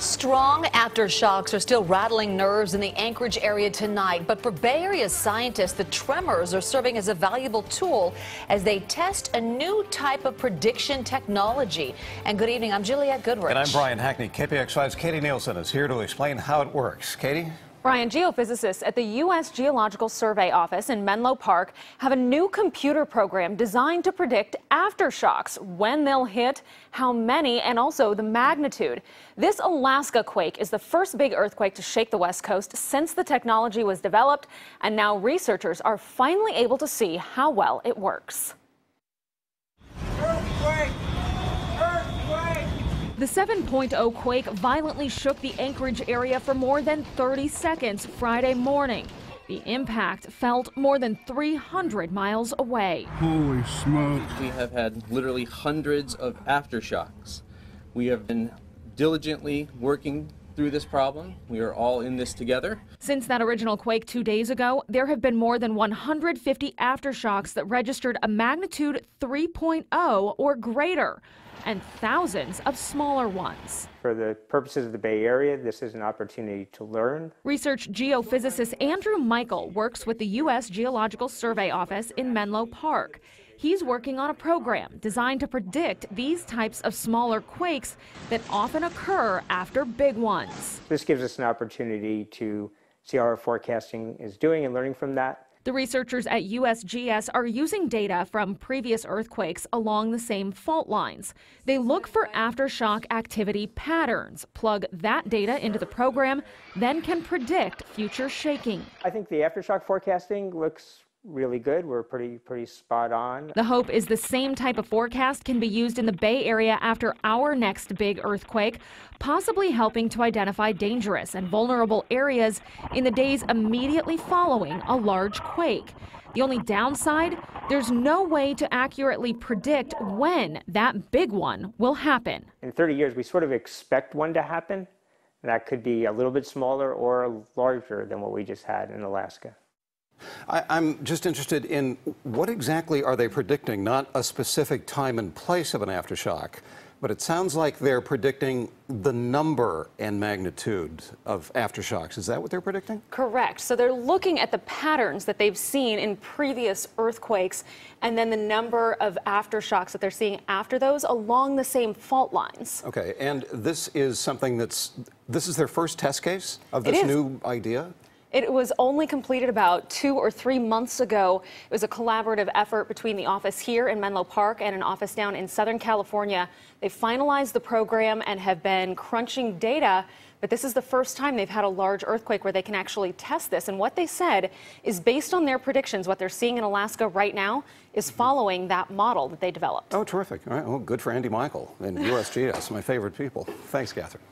Strong aftershocks are still rattling nerves in the Anchorage area tonight, but for Bay Area scientists, the tremors are serving as a valuable tool as they test a new type of prediction technology. And good evening, I'm Juliette Goodrich. And I'm Brian Hackney. KPX5's Katie Nielsen is here to explain how it works. Katie? Brian, geophysicists at the U.S. Geological Survey office in Menlo Park have a new computer program designed to predict aftershocks, when they'll hit, how many, and also the magnitude. This Alaska quake is the first big earthquake to shake the West Coast since the technology was developed, and now researchers are finally able to see how well it works. The 7.0 quake violently shook the Anchorage area for more than 30 seconds Friday morning. The impact felt more than 300 miles away. Holy smoke. We have had literally hundreds of aftershocks. We have been diligently working through this problem. We are all in this together. Since that original quake 2 days ago, there have been more than 150 aftershocks that registered a magnitude 3.0 or greater, and thousands of smaller ones. For the purposes of the Bay Area, this is an opportunity to learn. Research geophysicist Andrew Michael works with the U.S. Geological Survey office in Menlo Park. He's working on a program designed to predict these types of smaller quakes that often occur after big ones. This gives us an opportunity to see how our forecasting is doing and learning from that. The researchers at USGS are using data from previous earthquakes along the same fault lines. They look for aftershock activity patterns, plug that data into the program, then can predict future shaking. I think the aftershock forecasting looks really good. We're pretty spot on. The hope is the same type of forecast can be used in the Bay Area after our next big earthquake, possibly helping to identify dangerous and vulnerable areas in the days immediately following a large quake. The only downside, there's no way to accurately predict when that big one will happen. In 30 years, we sort of expect one to happen, and that could be a little bit smaller or larger than what we just had in Alaska. I'm just interested in what exactly are they predicting, not a specific time and place of an aftershock, but it sounds like they're predicting the number and magnitude of aftershocks. Is that what they're predicting? Correct. So they're looking at the patterns that they've seen in previous earthquakes and then the number of aftershocks that they're seeing after those along the same fault lines. Okay, and this is something that's, this is their first test case of this new idea? It was only completed about 2 or 3 months ago. It was a collaborative effort between the office here in Menlo Park and an office down in Southern California. They finalized the program and have been crunching data, but this is the first time they've had a large earthquake where they can actually test this. And what they said is based on their predictions, what they're seeing in Alaska right now is following that model that they developed. Oh, terrific. All right. Well, good for Andy Michael and USGS, my favorite people. Thanks, Catherine.